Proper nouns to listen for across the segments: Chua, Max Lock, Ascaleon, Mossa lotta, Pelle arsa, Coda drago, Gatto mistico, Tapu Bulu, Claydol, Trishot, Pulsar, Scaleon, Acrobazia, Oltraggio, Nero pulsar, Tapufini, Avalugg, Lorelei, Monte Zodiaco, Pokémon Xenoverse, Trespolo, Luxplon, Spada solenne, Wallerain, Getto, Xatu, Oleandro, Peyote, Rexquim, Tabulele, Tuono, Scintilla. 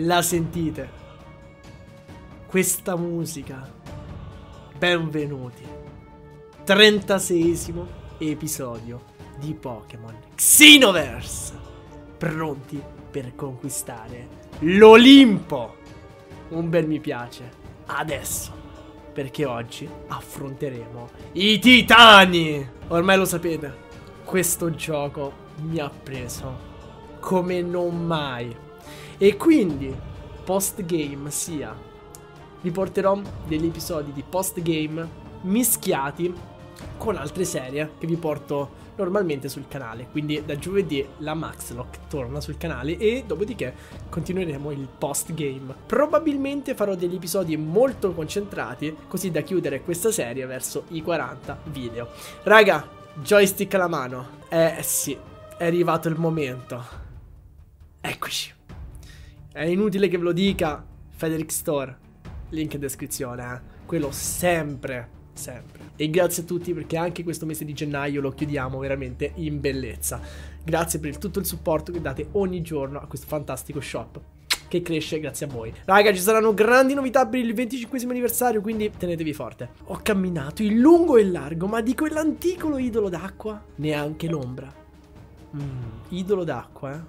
La sentite? Questa musica. Benvenuti. 36esimo episodio di Pokémon Xenoverse. Pronti per conquistare l'Olimpo. Un bel mi piace adesso, perché oggi affronteremo i Titani. Ormai lo sapete, questo gioco mi ha preso come non mai. E quindi post game sia, vi porterò degli episodi di post game mischiati con altre serie che vi porto normalmente sul canale. Quindi da giovedì la Max Lock torna sul canale e dopodiché continueremo il post game. Probabilmente farò degli episodi molto concentrati, così da chiudere questa serie verso i 40 video. Raga, joystick alla mano. Sì, è arrivato il momento. Eccoci. È inutile che ve lo dica, Federic Store, link in descrizione, quello sempre, sempre. E grazie a tutti, perché anche questo mese di gennaio lo chiudiamo veramente in bellezza. Grazie per tutto il supporto che date ogni giorno a questo fantastico shop, che cresce grazie a voi. Raga, ci saranno grandi novità per il 25esimo anniversario, quindi tenetevi forte. Ho camminato in lungo e in largo, ma di quell'antico idolo d'acqua neanche l'ombra. Idolo d'acqua,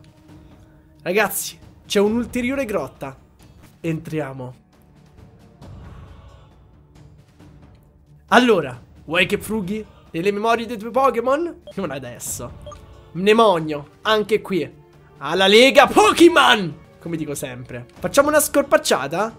Ragazzi, c'è un'ulteriore grotta. Entriamo. Allora, vuoi che frughi nelle memorie dei tuoi Pokémon? Non adesso. Mnemonio, anche qui. Alla Lega Pokémon! Come dico sempre. Facciamo una scorpacciata?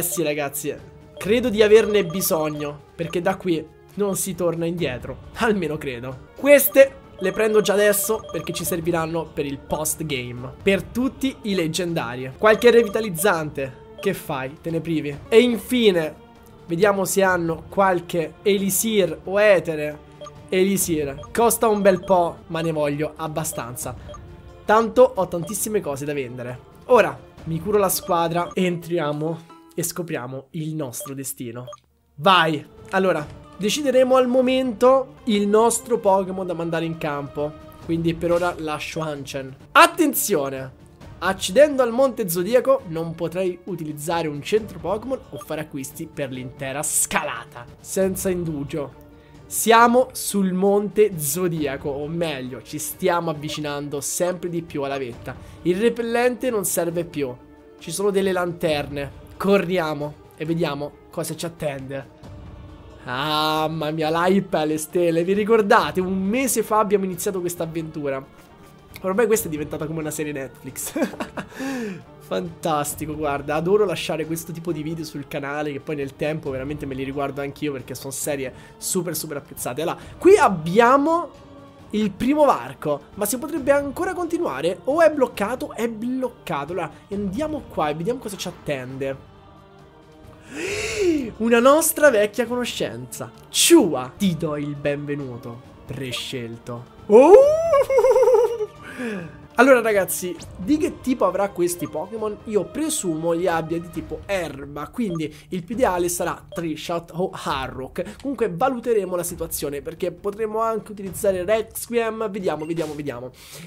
Sì, ragazzi. Credo di averne bisogno, perché da qui non si torna indietro. Almeno credo. Queste le prendo già adesso, perché ci serviranno per il post game, per tutti i leggendari. Qualche revitalizzante, che fai? Te ne privi. E infine vediamo se hanno qualche elisir o etere. Elisir costa un bel po', ma ne voglio abbastanza, tanto ho tantissime cose da vendere. Ora mi curo la squadra, entriamo e scopriamo il nostro destino. Vai. Allora decideremo al momento il nostro Pokémon da mandare in campo, quindi per ora lascio Hanschen. Attenzione! Accedendo al Monte Zodiaco non potrei utilizzare un centro Pokémon o fare acquisti per l'intera scalata. Senza indugio. Siamo sul Monte Zodiaco, o meglio, ci stiamo avvicinando sempre di più alla vetta. Il repellente non serve più. Ci sono delle lanterne. Corriamo e vediamo cosa ci attende. Ah, mamma mia, l'hype alle stelle. Vi ricordate? Un mese fa abbiamo iniziato questa avventura. Ormai questa è diventata come una serie Netflix. Fantastico, guarda. Adoro lasciare questo tipo di video sul canale, che poi nel tempo veramente me li riguardo anch'io, perché sono serie super super apprezzate. Allora, qui abbiamo il primo varco, ma si potrebbe ancora continuare. O è bloccato? È bloccato. Allora, andiamo qua e vediamo cosa ci attende. Una nostra vecchia conoscenza, Chua. Ti do il benvenuto, prescelto. Allora ragazzi, di che tipo avrà questi Pokémon? Io presumo li abbia di tipo erba, quindi il più ideale sarà Trishot o Harrock. Comunque valuteremo la situazione, perché potremo anche utilizzare Rexquim. Vediamo.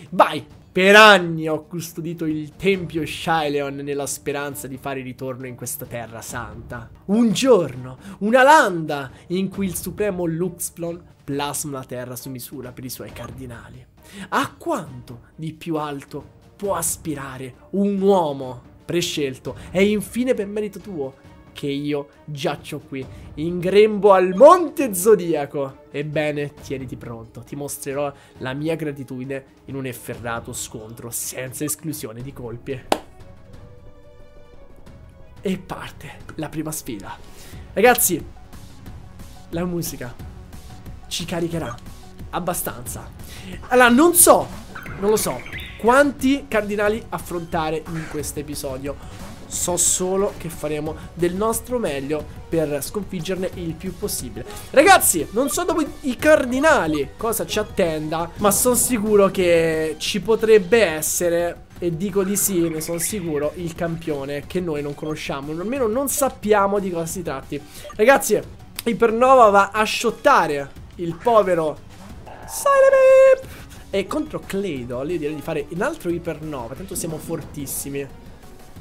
Vai! Per anni ho custodito il Tempio Shileon nella speranza di fare ritorno in questa terra santa. Un giorno, una landa in cui il supremo Luxplon plasma la terra su misura per i suoi cardinali. A quanto di più alto può aspirare un uomo? Prescelto. E infine per merito tuo che io giaccio qui, in grembo al Monte Zodiaco. Ebbene, tieniti pronto, ti mostrerò la mia gratitudine in un efferrato scontro senza esclusione di colpi. E parte la prima sfida. Ragazzi, la musica ci caricherà abbastanza. Allora, non lo so quanti cardinali affrontare in questo episodio. So solo che faremo del nostro meglio per sconfiggerne il più possibile. Ragazzi, non so dopo i cardinali cosa ci attenda, ma sono sicuro che ci potrebbe essere, e dico di sì, ne sono sicuro, il campione che noi non conosciamo, almeno non sappiamo di cosa si tratti. Ragazzi, Ipernova va a shottare il povero Silemip. E contro Claydol io direi di fare un altro Ipernova, tanto siamo fortissimi.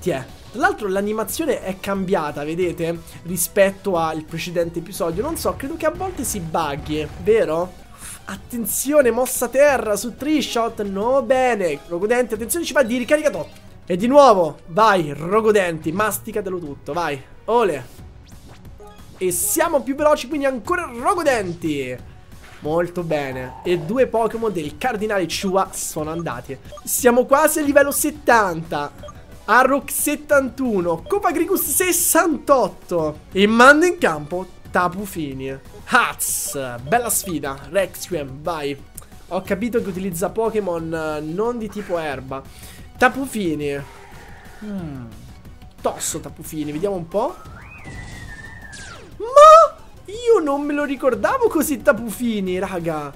Tiè. Tra l'altro l'animazione è cambiata, vedete? Rispetto al precedente episodio. Non so, credo che a volte si bughi, vero? Attenzione, mossa terra su Trishot. No, bene. Rogodenti, attenzione, ci va di ricarica tot. E di nuovo, vai, Rogodenti, masticatelo tutto, vai. Ole. E siamo più veloci, quindi ancora Rogodenti. Molto bene. E due Pokémon del Cardinale Chua sono andati. Siamo quasi a livello 70. Harrock 71. Cofagrigus 68. E manda in campo Tapufini. Haz! Bella sfida. Rexquim, vai. Ho capito che utilizza Pokémon non di tipo erba. Tapufini. Tosso Tapufini, vediamo un po'. Ma io non me lo ricordavo così Tapufini, raga.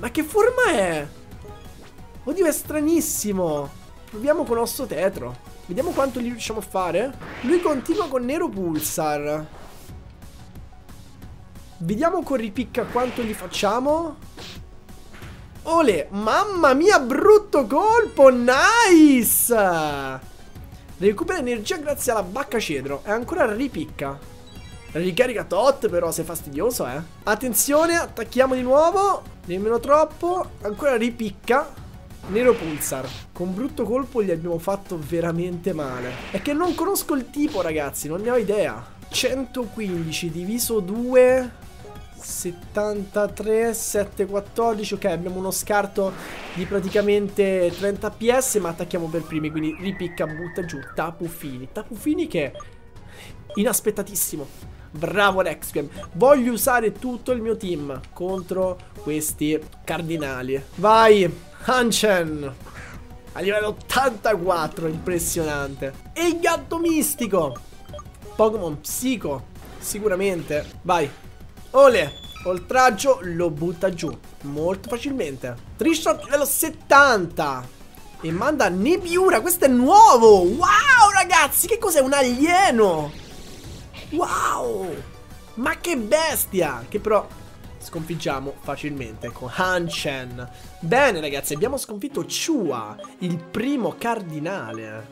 Ma che forma è? Oddio, è stranissimo. Proviamo con Osso Tetro. Vediamo quanto gli riusciamo a fare. Lui continua con Nero Pulsar. Vediamo con Ripicca quanto gli facciamo. Ole, mamma mia, brutto colpo. Nice. Recupera energia grazie alla bacca cedro. È ancora Ripicca. Ricarica tot, però sei fastidioso, eh. Attenzione, attacchiamo di nuovo. Nemmeno troppo. Ancora Ripicca. Nero Pulsar. Con brutto colpo gli abbiamo fatto veramente male. È che non conosco il tipo, ragazzi, non ne ho idea. 115 diviso 2 73 714. Ok, abbiamo uno scarto di praticamente 30 PS, ma attacchiamo per primi, quindi Ripicca butta giù Tapufini. Tapufini che inaspettatissimo. Bravo Rexquim. Voglio usare tutto il mio team contro questi cardinali. Vai Hanschen. A livello 84. Impressionante. E il gatto mistico, Pokémon psico sicuramente. Vai. Ole. Oltraggio lo butta giù molto facilmente. Trishot livello 70. E manda Nebbiura. Questo è nuovo. Wow ragazzi, che cos'è? Un alieno. Wow, ma che bestia! Che però sconfiggiamo facilmente con Hanschen. Bene ragazzi, abbiamo sconfitto Chua, il primo cardinale.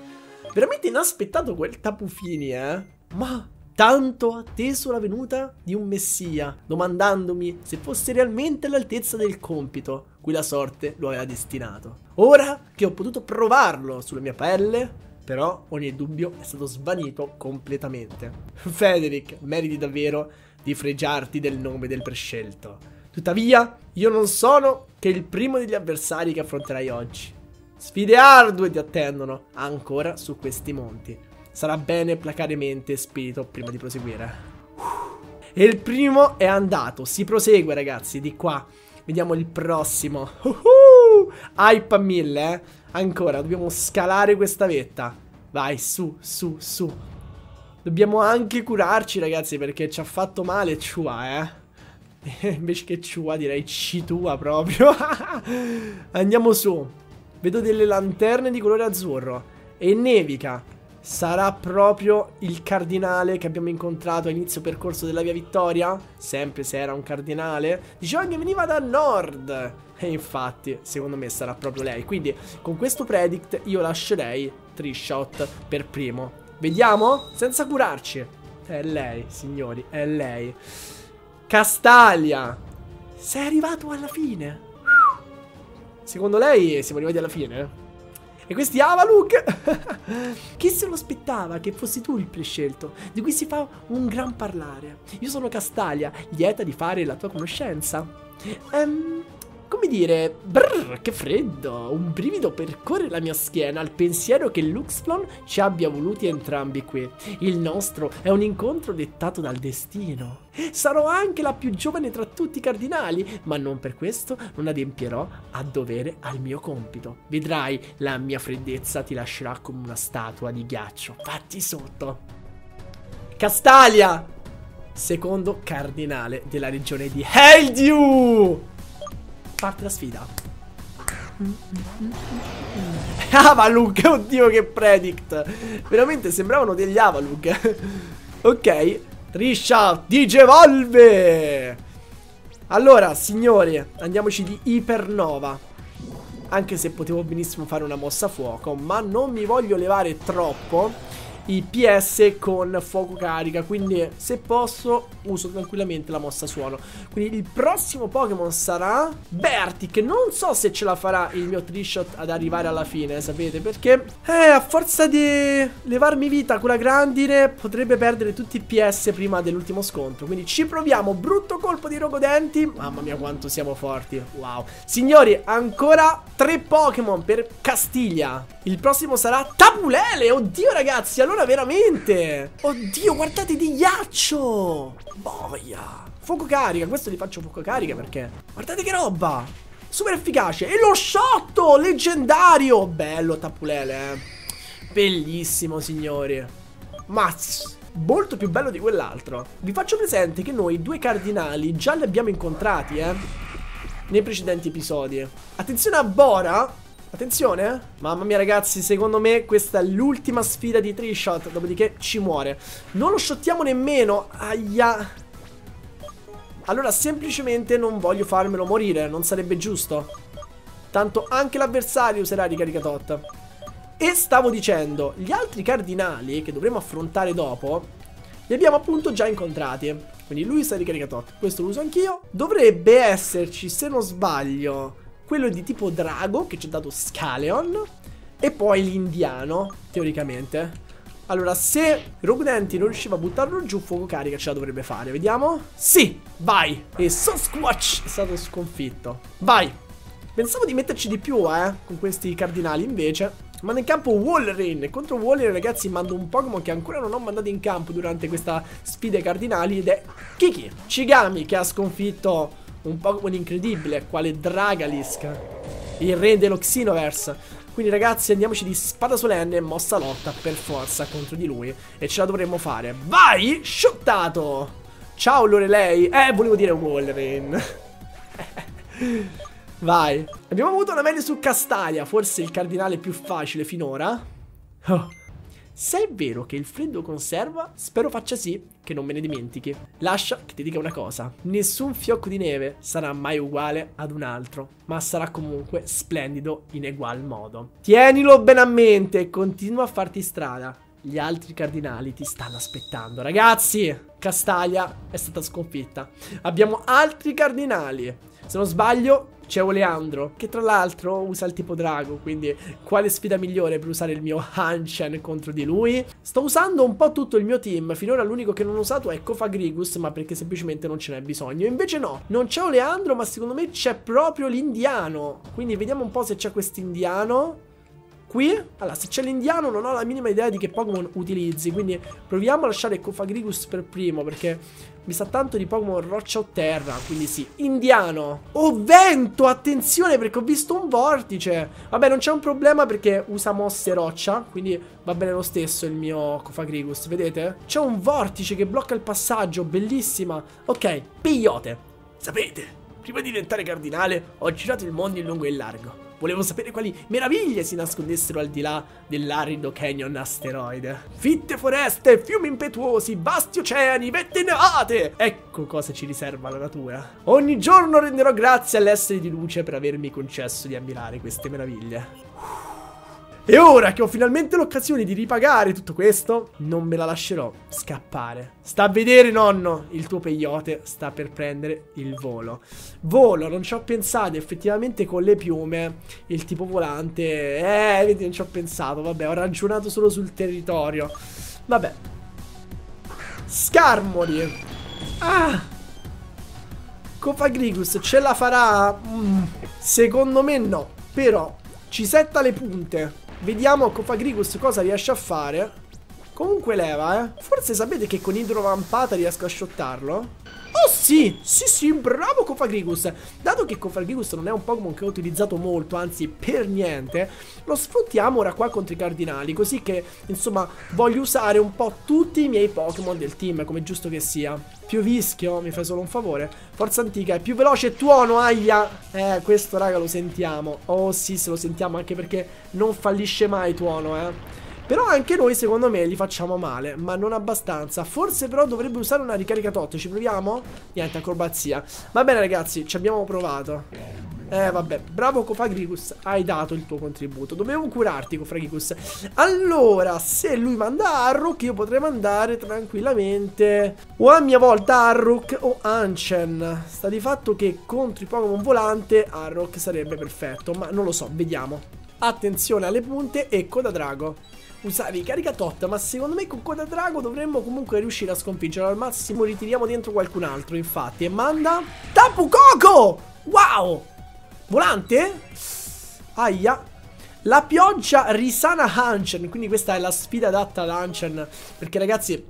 Veramente inaspettato quel Tapufini, eh? Ma tanto atteso la venuta di un messia, domandandomi se fosse realmente all'altezza del compito cui la sorte lo aveva destinato. Ora che ho potuto provarlo sulla mia pelle, però ogni dubbio è stato svanito completamente. Federic, meriti davvero di fregiarti del nome del prescelto. Tuttavia, io non sono che il primo degli avversari che affronterai oggi. Sfide ardue ti attendono ancora su questi monti. Sarà bene placare mente e spirito prima di proseguire. E il primo è andato. Si prosegue ragazzi, di qua. Vediamo il prossimo. Hype a 1000, eh. Ancora, dobbiamo scalare questa vetta. Vai, su, su, su. Dobbiamo anche curarci, ragazzi, perché ci ha fatto male Chua, eh. Invece che Chua direi Citua proprio. Andiamo su. Vedo delle lanterne di colore azzurro. E nevica. Sarà proprio il cardinale che abbiamo incontrato all'inizio percorso della via Vittoria? Sempre se era un cardinale. Diceva che veniva da nord. E infatti, secondo me sarà proprio lei. Quindi, con questo predict, io lascerei Trishot per primo. Vediamo? Senza curarci. È lei, signori, è lei. Castaglia. Sei arrivato alla fine. Secondo lei siamo arrivati alla fine? E questi Avalugg? Chi se lo aspettava che fossi tu il prescelto, di cui si fa un gran parlare? Io sono Castaglia, lieta di fare la tua conoscenza. Come dire, brrr, che freddo. Un brivido percorre la mia schiena al pensiero che Luxplon ci abbia voluti entrambi qui. Il nostro è un incontro dettato dal destino. Sarò anche la più giovane tra tutti i cardinali, ma non per questo non adempierò a dovere al mio compito. Vedrai, la mia freddezza ti lascerà come una statua di ghiaccio. Fatti sotto. Castaglia, secondo cardinale della regione di Heldiu. Parte la sfida. Avalugg, oddio che predict. Veramente sembravano degli Avalugg. Ok, Trishot digevolve. Allora signori, andiamoci di Ipernova. anche se potevo benissimo fare una mossa fuoco, ma non mi voglio levare troppo i PS con fuoco carica, quindi se posso uso tranquillamente la mossa suono. Quindi il prossimo Pokémon sarà Berti, che non so se ce la farà il mio Trishot ad arrivare alla fine, sapete perché? A forza di levarmi vita con la grandine potrebbe perdere tutti i PS prima dell'ultimo scontro, quindi ci proviamo. Brutto colpo di Rogodenti, mamma mia quanto siamo forti, wow. Signori, ancora 3 Pokémon per Castiglia. Il prossimo sarà Tabulele, oddio ragazzi, allora veramente, oddio, guardate di ghiaccio, boia, fuoco carica, questo li faccio fuoco carica perché, guardate che roba, super efficace, e lo sciotto, leggendario, bello Tapulele, bellissimo signori, mazz, molto più bello di quell'altro. Vi faccio presente che noi 2 cardinali già li abbiamo incontrati, nei precedenti episodi. Attenzione a Bora. Attenzione, mamma mia ragazzi, secondo me questa è l'ultima sfida di Trishot, dopodiché ci muore. Non lo shottiamo nemmeno, aia. Allora semplicemente non voglio farmelo morire, non sarebbe giusto. Tanto anche l'avversario userà ricarica tot. E stavo dicendo, gli altri cardinali che dovremo affrontare dopo li abbiamo appunto già incontrati. Quindi lui sarà ricarica tot, questo lo uso anch'io. Dovrebbe esserci, se non sbaglio, quello di tipo drago che ci ha dato Scaleon e poi l'indiano, teoricamente. Allora, se Rogodenti non riusciva a buttarlo giù, fuoco carica ce la dovrebbe fare. Vediamo. Sì, vai. E Sasquatch è stato sconfitto. Vai. Pensavo di metterci di più, con questi cardinali invece. Mando in campo Wallerain. Contro Wallerain, ragazzi, mando un Pokémon che ancora non ho mandato in campo durante questa sfida ai cardinali, ed è Kiki. Shigami, che ha sconfitto un Pokémon incredibile, quale Dragalisk, il re dello Xenoverse. Quindi ragazzi, andiamoci di spada solenne e mossa lotta per forza contro di lui, e ce la dovremmo fare. Vai, shottato. Ciao Lorelei. Volevo dire Wallerain. Vai. Abbiamo avuto una meglio su Castaglia, forse il cardinale più facile finora. Oh. Se è vero che il freddo conserva, spero faccia sì che non me ne dimentichi. Lascia che ti dica una cosa: nessun fiocco di neve sarà mai uguale ad un altro, ma sarà comunque splendido in egual modo. Tienilo ben a mente e continua a farti strada. Gli altri cardinali ti stanno aspettando. Ragazzi, Castaglia è stata sconfitta. Abbiamo altri cardinali. Se non sbaglio c'è Oleandro, che tra l'altro usa il tipo drago, quindi quale sfida migliore per usare il mio Hanschen contro di lui? Sto usando un po' tutto il mio team, finora l'unico che non ho usato è Cofagrigus, ma perché semplicemente non ce n'è bisogno. Invece no, non c'è Oleandro, ma secondo me c'è proprio l'indiano, quindi vediamo un po' se c'è quest'indiano qui. Allora, se c'è l'indiano non ho la minima idea di che Pokémon utilizzi, quindi proviamo a lasciare Cofagrigus per primo, perché mi sa tanto di Pokémon roccia o terra, quindi sì. Indiano. Oh, vento, attenzione perché ho visto un vortice. Vabbè, non c'è un problema perché usa mosse roccia, quindi va bene lo stesso il mio Cofagrigus, vedete? C'è un vortice che blocca il passaggio, bellissima. Ok, Peyote. Sapete, prima di diventare cardinale ho girato il mondo in lungo e in largo. Volevo sapere quali meraviglie si nascondessero al di là dell'arido canyon asteroide. Fitte foreste, fiumi impetuosi, vasti oceani, vette nevate. Ecco cosa ci riserva la natura. Ogni giorno renderò grazie all'essere di luce per avermi concesso di ammirare queste meraviglie. E ora che ho finalmente l'occasione di ripagare tutto questo, non me la lascerò scappare. Sta a vedere, nonno, il tuo Peyote sta per prendere il volo. Volo, non ci ho pensato, effettivamente con le piume, il tipo volante, vedi, non ci ho pensato, vabbè, ho ragionato solo sul territorio. Vabbè. Scarmoli. Ah! Cofagrigus ce la farà? Secondo me no, però ci setta le punte. Vediamo Cofagrigus cosa riesce a fare. Comunque leva, forse sapete che con idrovampata riesco a shottarlo. Oh sì, sì sì, bravo Cofagrigus. Dato che Cofagrigus non è un Pokémon che ho utilizzato molto, anzi per niente, lo sfruttiamo ora qua contro i cardinali, così che, insomma, voglio usare un po' tutti i miei Pokémon del team, come giusto che sia. Piovischio, mi fai solo un favore. Forza antica, è più veloce Tuono, aia. Questo raga lo sentiamo. Oh sì, se lo sentiamo, anche perché non fallisce mai Tuono, Però anche noi, secondo me, li facciamo male, ma non abbastanza. Forse però dovrebbe usare una ricarica tot. Ci proviamo? Niente, acrobazia. Va bene ragazzi, ci abbiamo provato. Vabbè, bravo Cofagrigus, hai dato il tuo contributo. Dovevo curarti, Cofagrigus. Allora, se lui manda Harrock, io potrei mandare tranquillamente o a mia volta Harrock o Hanschen. Sta di fatto che contro i Pokémon volante Harrock sarebbe perfetto, ma non lo so, vediamo. Attenzione alle punte e Coda drago. Usavi carica tot, ma secondo me con Coda drago dovremmo comunque riuscire a sconfiggerlo. Al massimo ritiriamo dentro qualcun altro, infatti. E manda Tapu Coco! Wow! Volante? Aia. La pioggia risana Hanschen, quindi questa è la sfida adatta ad Hanschen, perché ragazzi,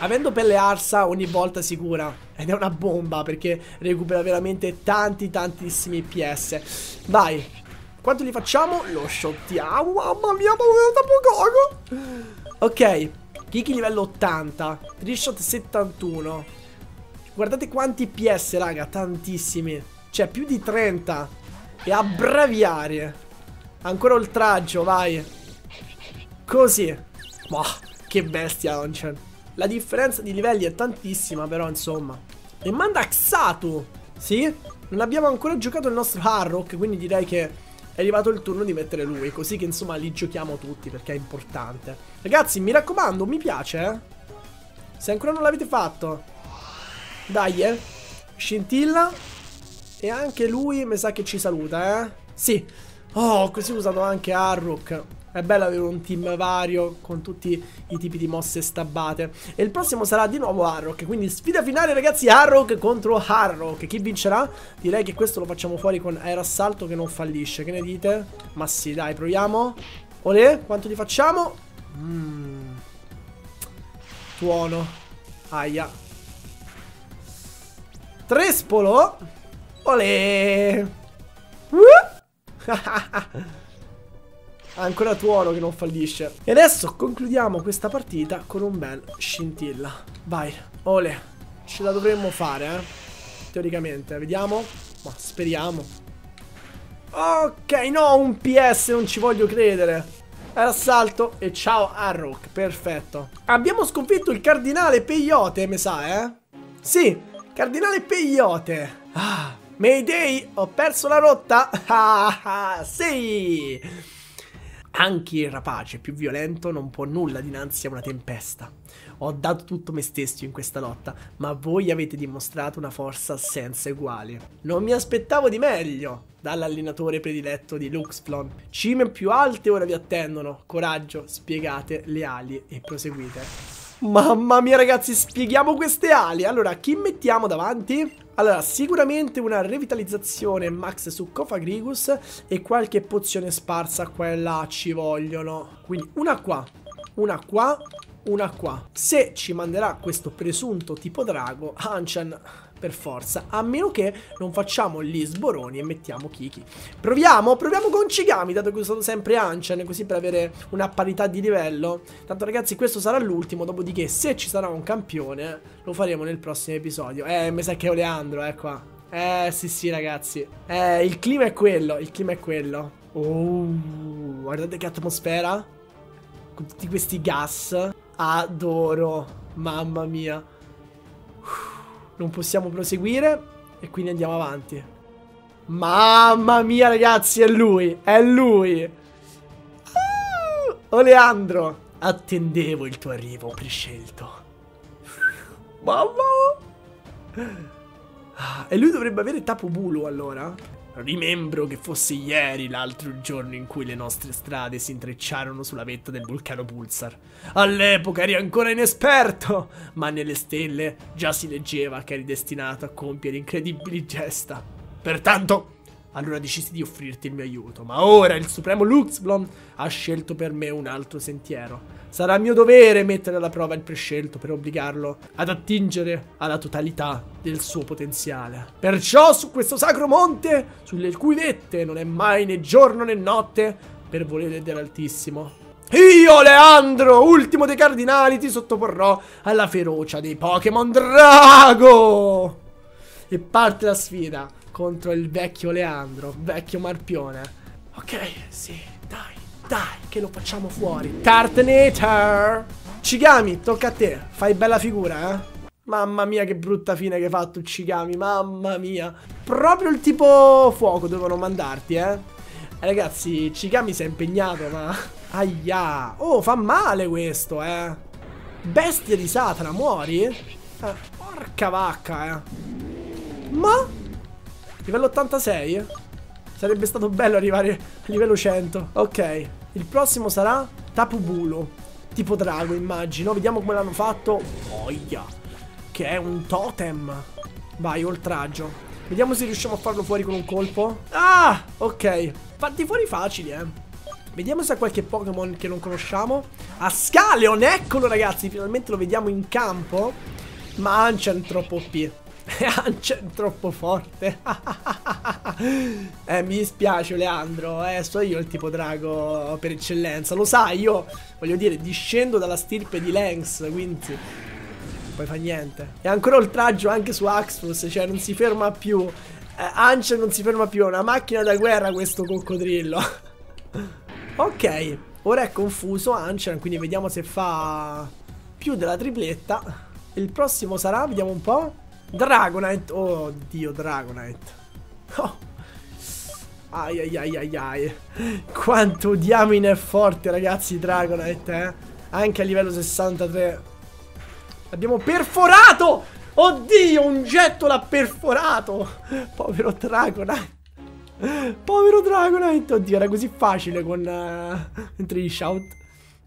avendo pelle arsa ogni volta si cura, ed è una bomba perché recupera veramente tanti tantissimi PS. Vai, quanto li facciamo? Lo shottiamo. Mamma mia, Tapu Coco. Ok, Kiki livello 80, Trishot 71. Guardate quanti PS raga, tantissimi. Cioè più di 30. E abbraviare. Ancora oltraggio, vai. Così. Boh, che bestia Hanschen. La differenza di livelli è tantissima, però insomma. E manda Xatu. Sì? Non abbiamo ancora giocato il nostro Harrock, quindi direi che è arrivato il turno di mettere lui, così che insomma li giochiamo tutti, perché è importante. Ragazzi, mi raccomando, mi piace, se ancora non l'avete fatto. Dai, Scintilla. E anche lui mi sa che ci saluta, Sì. Oh, così ho usato anche Harrock. È bello avere un team vario con tutti i tipi di mosse stabbate. E il prossimo sarà di nuovo Harrock. Quindi sfida finale ragazzi, Harrock contro Harrock. Chi vincerà? Direi che questo lo facciamo fuori con aerassalto che non fallisce. Che ne dite? Ma sì, dai, proviamo. Olè, quanto gli facciamo? Tuono. Aia. Trespolo. Olè! Ancora Tuono che non fallisce. E adesso concludiamo questa partita con un bel Scintilla. Vai, olè. Ce la dovremmo fare, teoricamente, vediamo. Ma speriamo. Ok, no, un PS, non ci voglio credere. Assalto e ciao Harrock, perfetto. Abbiamo sconfitto il cardinale Peyote, mi sa, Sì, cardinale Peyote. Ah, Mayday, ho perso la rotta. Sì. Anche il rapace più violento non può nulla dinanzi a una tempesta. Ho dato tutto me stesso in questa lotta, ma voi avete dimostrato una forza senza eguali. Non mi aspettavo di meglio dall'allenatore prediletto di Luxplon. Cime più alte ora vi attendono. Coraggio, spiegate le ali e proseguite. Mamma mia ragazzi, spieghiamo queste ali. Allora, chi mettiamo davanti? Allora, sicuramente una revitalizzazione max su Cofagrigus e qualche pozione sparsa qua e là ci vogliono. Quindi una qua, una qua, una qua. Se ci manderà questo presunto tipo drago, Hanschen per forza, a meno che non facciamo gli sboroni e mettiamo Kiki. Proviamo con Shigami, dato che ho usato sempre Hanschen, così per avere una parità di livello. Tanto ragazzi, questo sarà l'ultimo, dopodiché se ci sarà un campione lo faremo nel prossimo episodio. Mi sa che è Oleandro, qua. Sì ragazzi. Il clima è quello, Oh, guardate che atmosfera. Con tutti questi gas. Adoro, mamma mia. Non possiamo proseguire e quindi andiamo avanti. Mamma mia ragazzi, è lui, Oleandro, attendevo il tuo arrivo prescelto. Mamma. E lui dovrebbe avere Tapu Bulu allora. Rimembro che fosse ieri l'altro giorno in cui le nostre strade si intrecciarono sulla vetta del vulcano Pulsar. All'epoca eri ancora inesperto, ma nelle stelle già si leggeva che eri destinato a compiere incredibili gesta. Pertanto, allora decisi di offrirti il mio aiuto, ma ora il supremo Luxplon ha scelto per me un altro sentiero. Sarà mio dovere mettere alla prova il prescelto per obbligarlo ad attingere alla totalità del suo potenziale. Perciò su questo sacro monte, sulle cui vette non è mai né giorno né notte, per volere dell'Altissimo, io, Leandro, ultimo dei cardinali, ti sottoporrò alla ferocia dei Pokémon Drago! E parte la sfida contro il vecchio Leandro, vecchio marpione. Ok, sì, dai. Dai, che lo facciamo fuori. Tartanator. Shigami, tocca a te. Fai bella figura, Mamma mia che brutta fine che hai fatto, Shigami, mamma mia. Proprio il tipo fuoco dovevano mandarti, Ragazzi, Shigami si è impegnato, ma... Aia! Oh, fa male questo, Bestia di Satana, muori? Porca vacca, Ma? Livello 86? Sarebbe stato bello arrivare a livello 100. Ok, il prossimo sarà Tapu Bulu, tipo drago, immagino. Vediamo come l'hanno fatto. Oia! Che è un totem. Vai, oltraggio. Vediamo se riusciamo a farlo fuori con un colpo. Ah, ok. Fatti fuori facili, Vediamo se ha qualche Pokémon che non conosciamo. Ascaleon, eccolo ragazzi. Finalmente lo vediamo in campo. Ma Hanschen troppo OP. Hanschen troppo forte. Mi dispiace, Oleandro. So io il tipo drago per eccellenza. Lo sai, io, voglio dire, discendo dalla stirpe di Lynx, quindi... poi fa niente. E ancora oltraggio anche su Axfus, cioè non si ferma più. Hanschen non si ferma più, è una macchina da guerra questo coccodrillo. Ok, ora è confuso Hanschen, quindi vediamo se fa più della tripletta. Il prossimo sarà, vediamo un po', Dragonite. Oh Dio, Dragonite. Oh. Ai ai ai ai ai. Quanto diamine è forte ragazzi Dragonite, Anche a livello 63. L'abbiamo perforato! Oddio, un getto l'ha perforato! Povero Dragonite! Povero Dragonite! Oddio, era così facile con Trishot.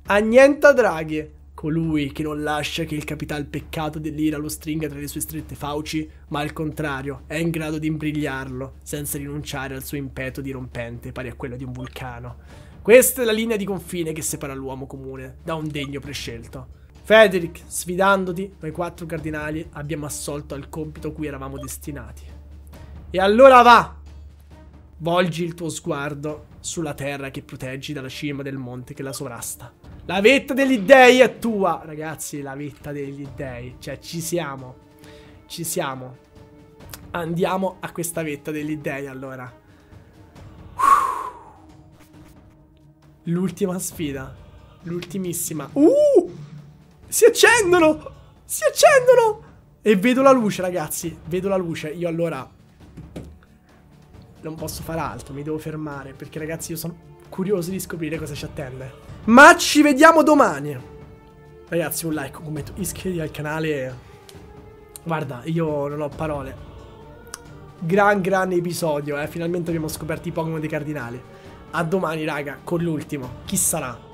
Annienta draghi. Colui che non lascia che il capitale peccato dell'ira lo stringa tra le sue strette fauci, ma al contrario è in grado di imbrigliarlo, senza rinunciare al suo impeto dirompente pari a quello di un vulcano. Questa è la linea di confine che separa l'uomo comune da un degno prescelto. Federic, sfidandoti, noi quattro cardinali abbiamo assolto al compito cui eravamo destinati. E allora va! Volgi il tuo sguardo sulla terra che proteggi dalla cima del monte che la sovrasta. La vetta degli dèi è tua! Ragazzi, la vetta degli dèi. Cioè, ci siamo. Ci siamo. Andiamo a questa vetta degli dèi, allora. L'ultima sfida. L'ultimissima. Si accendono! Si accendono! E vedo la luce, ragazzi. Vedo la luce. Io allora non posso fare altro. Mi devo fermare. Perché, ragazzi, io sono curioso di scoprire cosa ci attende. Ma ci vediamo domani. Ragazzi, un like, un commento, iscriviti al canale. Guarda, io non ho parole. Gran episodio, Finalmente abbiamo scoperto i Pokémon dei Cardinali. A domani, raga, con l'ultimo. Chi sarà?